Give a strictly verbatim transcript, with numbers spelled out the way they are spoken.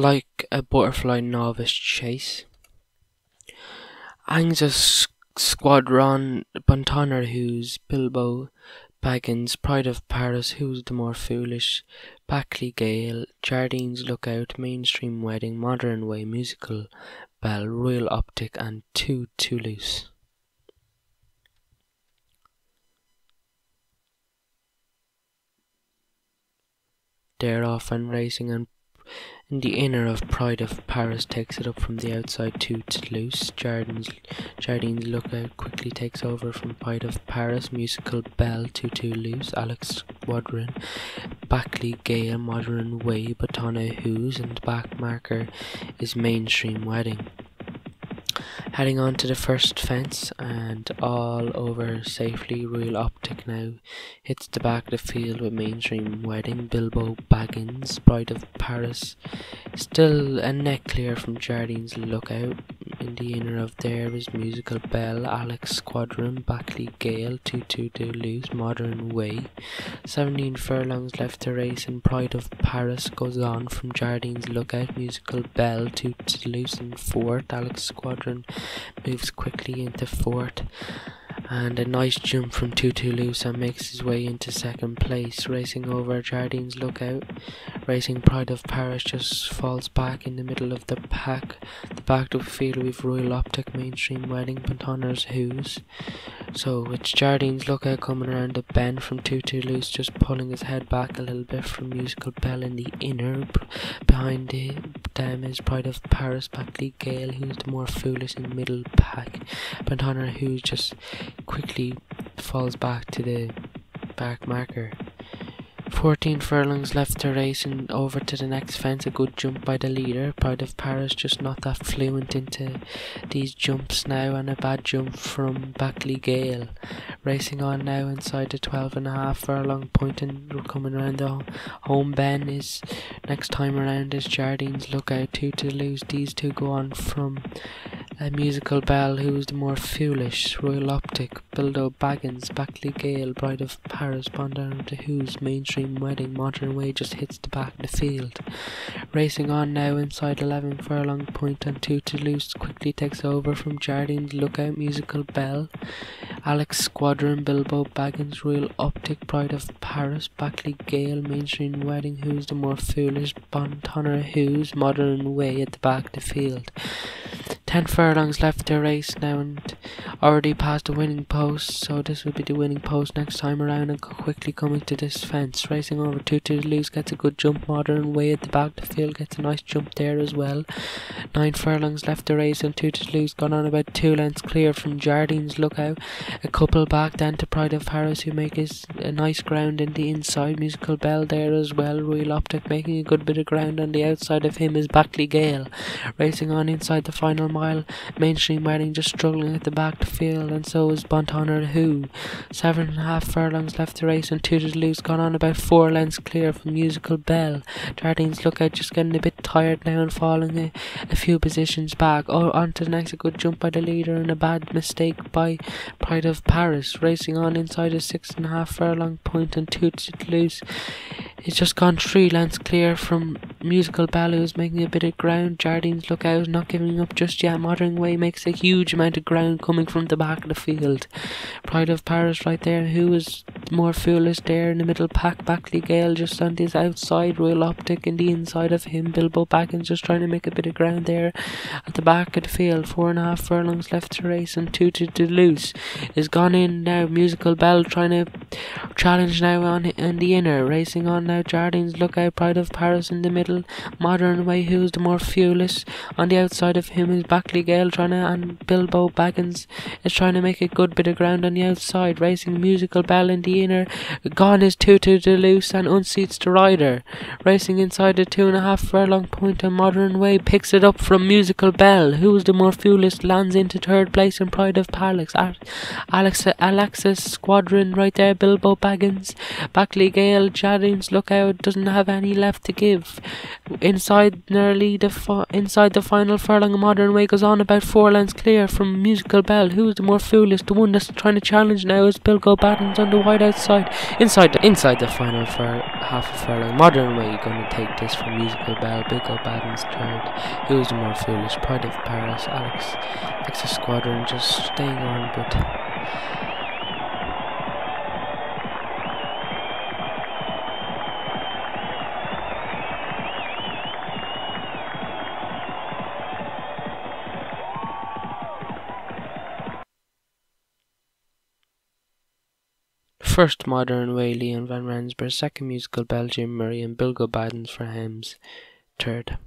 like a butterfly novice chase. Angus Squadron, Bontanner who's Bilbo Baggins, Pride of Paris, who's the more foolish, Backley Gale, Jardines Lookout, Mainstream Wedding, Modern Way, Musical Bell, Royal Optic, and Two Toulouse. They're off and racing, and in the inner of Pride of Paris takes it up from the outside to Toulouse. Jardines, Jardines Lookout quickly takes over from Pride of Paris, Musical Bell to Toulouse, Alex Squadron, Backley Gale, Modern Way, Batana Who's, and back marker is Mainstream Wedding. Heading on to the first fence and all over safely, Royal Optic now hits the back of the field with Mainstream Wedding, Bilbo Baggins, Pride of Paris, still a neck clear from Jardines Lookout. In the inner of there is Musical Bell, Alex Squadron, Backley Gale, two two two Toulouse, Modern Way. seventeen furlongs left to race and Pride of Paris goes on from Jardines Lookout, Musical Bell to Toulouse in fourth. Alex Squadron moves quickly into fourth and a nice jump from Two Toulouse and makes his way into second place, racing over Jardines Lookout. Racing Pride of Paris just falls back in the middle of the pack. The back of the field with Royal Optic, Mainstream Wedding, Pantoner's Who's. So it's Jardines Lookout coming around the bend from Two Toulouse, just pulling his head back a little bit from Musical Bell in the inner. Behind them is Pride of Paris, Backley Gale, who's the more foolish in the middle pack. Bontanner Who's just quickly falls back to the back marker. fourteen furlongs left to race and over to the next fence, a good jump by the leader. Pride of Paris just not that fluent into these jumps now, and a bad jump from Backley Gale. Racing on now inside the twelve and a half furlong point, and we're coming around the home bend is next time around is Jardines Lookout, Two Toulouse. These two go on from a Musical Bell, who is the more foolish, Royal Optic, Bilbo Baggins, Backley Gale, Bride of Paris, Bondanner to Who's, Mainstream Wedding, Modern Way just hits the back of the field. Racing on now inside eleven furlong point, and Two Toulouse quickly takes over from Jardines Lookout, Musical Bell, Alex Squadron, Bilbo Baggins, Royal Optic, Pride of Paris, Backley Gale, Mainstream Wedding, Who's the more foolish, Bontanner Who's, Modern Way at the back of the field. ten furlongs left to race now and already past the winning post, so this will be the winning post next time around, and quickly coming to this fence. Racing over Two Toulouse gets a good jump, Modern Way at the back of the field gets a nice jump there as well. nine furlongs left to race and Two Toulouse gone on about two lengths clear from Jardines Lookout, a couple back then to Pride of Paris, who make his, a nice ground in the inside. Musical Bell there as well. Royal Optic making a good bit of ground on the outside of him is Backley Gale. Racing on inside the final mile, while Mainstream Wedding just struggling at the back of the field, and so is Bontanner Who. Seven and a half furlongs left to race and Two Toulouse gone on about four lengths clear from Musical Bell. Jardines Lookout just getting a bit tired now and falling a, a few positions back. Oh, on to the next, a good jump by the leader and a bad mistake by Pride of Paris. Racing on inside a six and a half furlong point, and Two Toulouse it's just gone three lengths clear from Musical Bell, who's making a bit of ground. Jardines Lookout not giving up just yet. Modern Way makes a huge amount of ground coming from the back of the field. Pride of Paris right there, who is more foolish there in the middle pack. Backley Gale just on his outside. Royal Optic in the inside of him. Bilbo Baggins just trying to make a bit of ground there at the back of the field. Four and a half furlongs left to race and Two Toulouse is gone in now. Musical Bell trying to challenge now on in the inner. Racing on now, Jardines Lookout, Pride of Paris in the middle, Modern Way who's the more fearless, on the outside of him is Backley Gale trying to, and Bilbo Baggins is trying to make a good bit of ground on the outside. Racing Musical Bell in the inner, gone is Two Toulouse and unseats the rider. Racing inside the two and a half furlong point, and Modern Way picks it up from Musical Bell, who's the more fearless, lands into third place in Pride of Paris. Alex, Alexis Squadron right there, Bilbo Baggins, Backley Gale, Jardines Lookout, Lookout doesn't have any left to give. Inside nearly the fi inside the final furlong of Modern Way goes on about four lengths clear from Musical Bell. Who's the more foolish? The one that's trying to challenge now is Bilbo Baggins on the wide outside. Inside the inside the final fur half a furlong. Modern Way going to take this from Musical Bell. Bilbo Baggins third. Who's the more foolish? Pride of Paris. Alex Angus Squadron just staying on, but. First Modern Way, Leon and van Rensburg. Second Musical Bell, Murray, and Bilbo Baggins for Hems. Third.